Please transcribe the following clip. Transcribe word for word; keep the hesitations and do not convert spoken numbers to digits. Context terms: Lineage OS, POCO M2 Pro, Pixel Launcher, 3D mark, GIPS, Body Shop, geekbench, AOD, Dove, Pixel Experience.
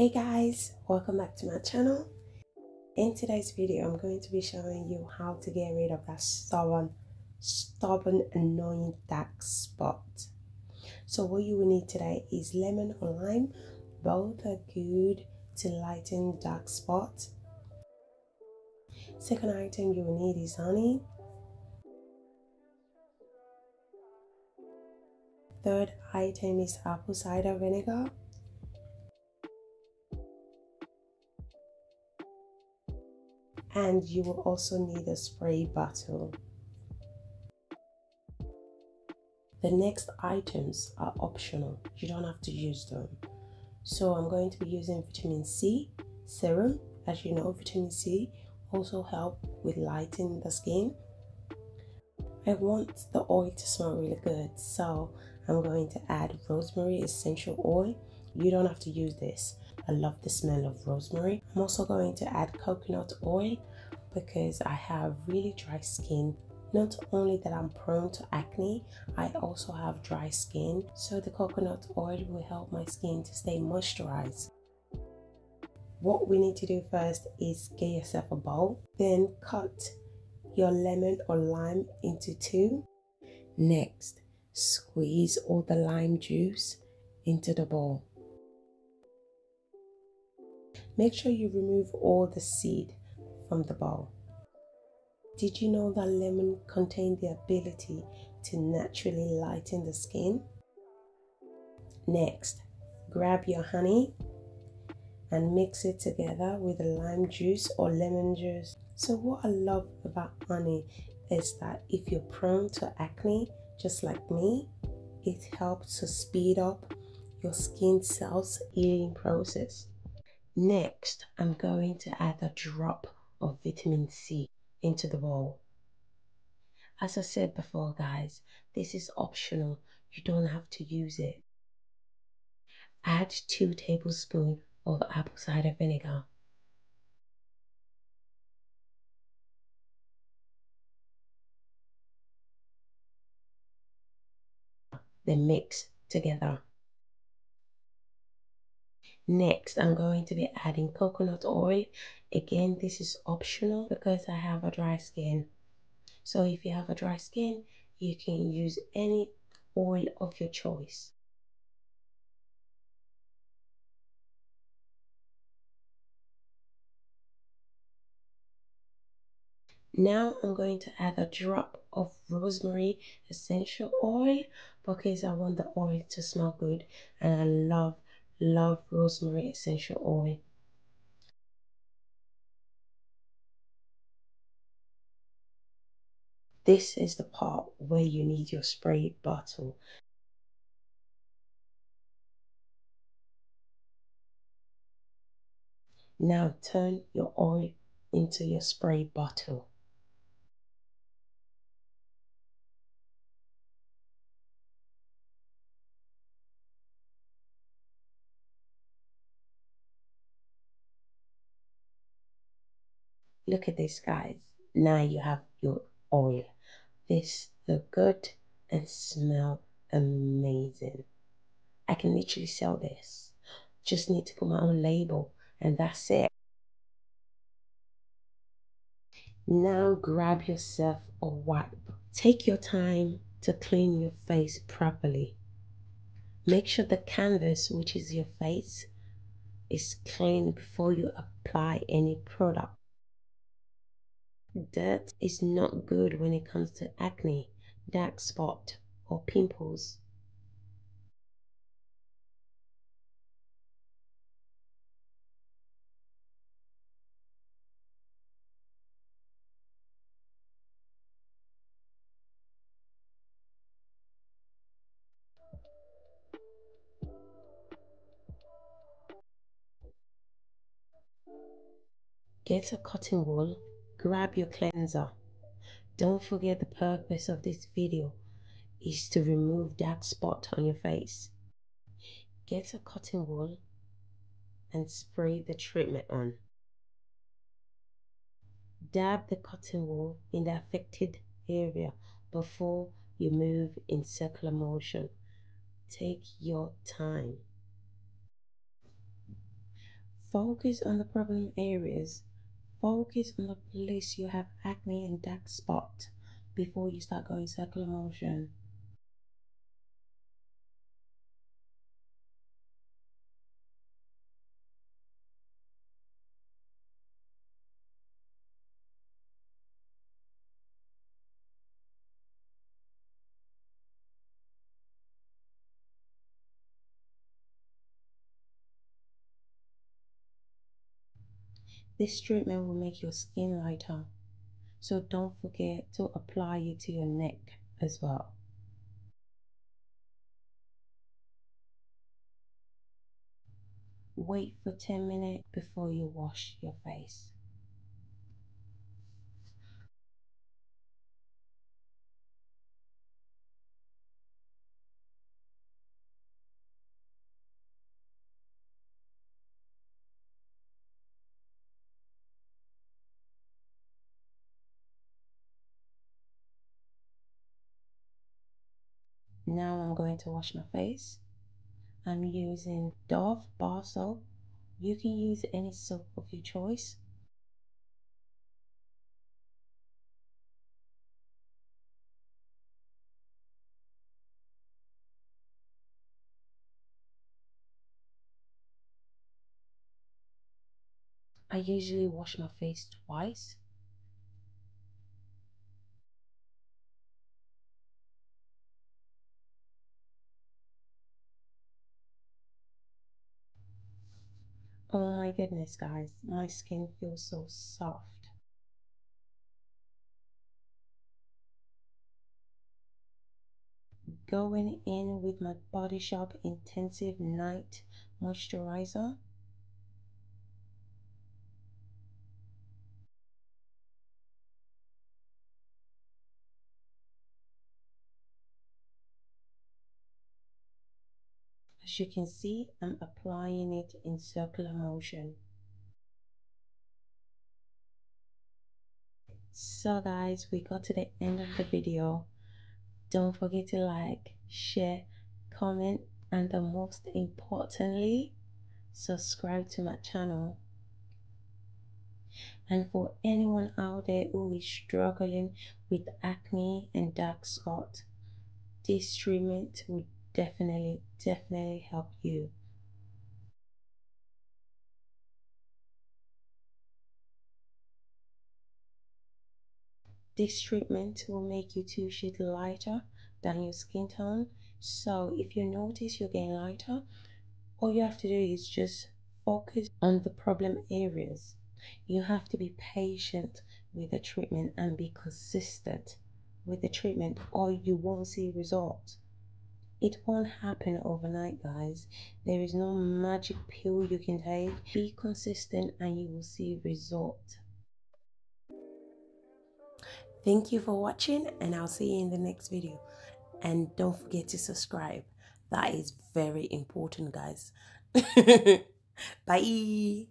Hey guys, welcome back to my channel. In today's video, I'm going to be showing you how to get rid of that stubborn, stubborn, annoying dark spot. So what you will need today is lemon or lime. Both are good to lighten dark spot. Second item you will need is honey. Third item is apple cider vinegar. And you will also need a spray bottle. The next items are optional. You don't have to use them. So I'm going to be using vitamin C serum. As you know, vitamin C also helps with lightening the skin. I want the oil to smell really good, so I'm going to add rosemary essential oil. You don't have to use this. I love the smell of rosemary. I'm also going to add coconut oil because I have really dry skin. Not only that I'm prone to acne, I also have dry skin. So the coconut oil will help my skin to stay moisturized. What we need to do first is get yourself a bowl. Then cut your lemon or lime into two. Next, squeeze all the lime juice into the bowl. Make sure you remove all the seed from the bowl. Did you know that lemon contains the ability to naturally lighten the skin? Next, grab your honey and mix it together with the lime juice or lemon juice. So what I love about honey is that if you're prone to acne, just like me, it helps to speed up your skin cells' healing process. Next, I'm going to add a drop of vitamin C into the bowl. As I said before, guys, this is optional. You don't have to use it. Add two tablespoons of apple cider vinegar. Then mix together. Next, I'm going to be adding coconut oil. Again, this is optional because I have a dry skin. So if you have a dry skin, you can use any oil of your choice. Now I'm going to add a drop of rosemary essential oil because I want the oil to smell good, and I love Love rosemary essential oil. This is the part where you need your spray bottle. Now turn your oil into your spray bottle. Look at this, guys. Now you have your oil. This looks good and smell amazing. I can literally sell this. Just need to put my own label and that's it. Now grab yourself a wipe. Take your time to clean your face properly. Make sure the canvas, which is your face, is clean before you apply any product. Dirt is not good when it comes to acne, dark spot or pimples. Get a cotton wool. Grab your cleanser. Don't forget the purpose of this video is to remove that spot on your face. Get a cotton wool and spray the treatment on. Dab the cotton wool in the affected area before you move in circular motion. Take your time. Focus on the problem areas. Focus on the place you have acne and dark spot before you start going circular motion. This treatment will make your skin lighter, so don't forget to apply it to your neck as well. Wait for ten minutes before you wash your face. Now I'm going to wash my face. I'm using Dove bar soap. You can use any soap of your choice. I usually wash my face twice. Oh my goodness, guys, my skin feels so soft. Going in with my Body Shop Intensive Night Moisturizer. As you can see, I'm applying it in circular motion. So guys, we got to the end of the video. Don't forget to like, share, comment, and the most importantly, subscribe to my channel. And for anyone out there who is struggling with acne and dark spots, this treatment will definitely definitely help you. This treatment will make you two shades lighter than your skin tone, so if you notice you're getting lighter, all you have to do is just focus on the problem areas. You have to be patient with the treatment and be consistent with the treatment, or you won't see results. It won't happen overnight, guys. There is no magic pill you can take. Be consistent and you will see results. Thank you for watching, and I'll see you in the next video. And don't forget to subscribe. That is very important, guys. Bye.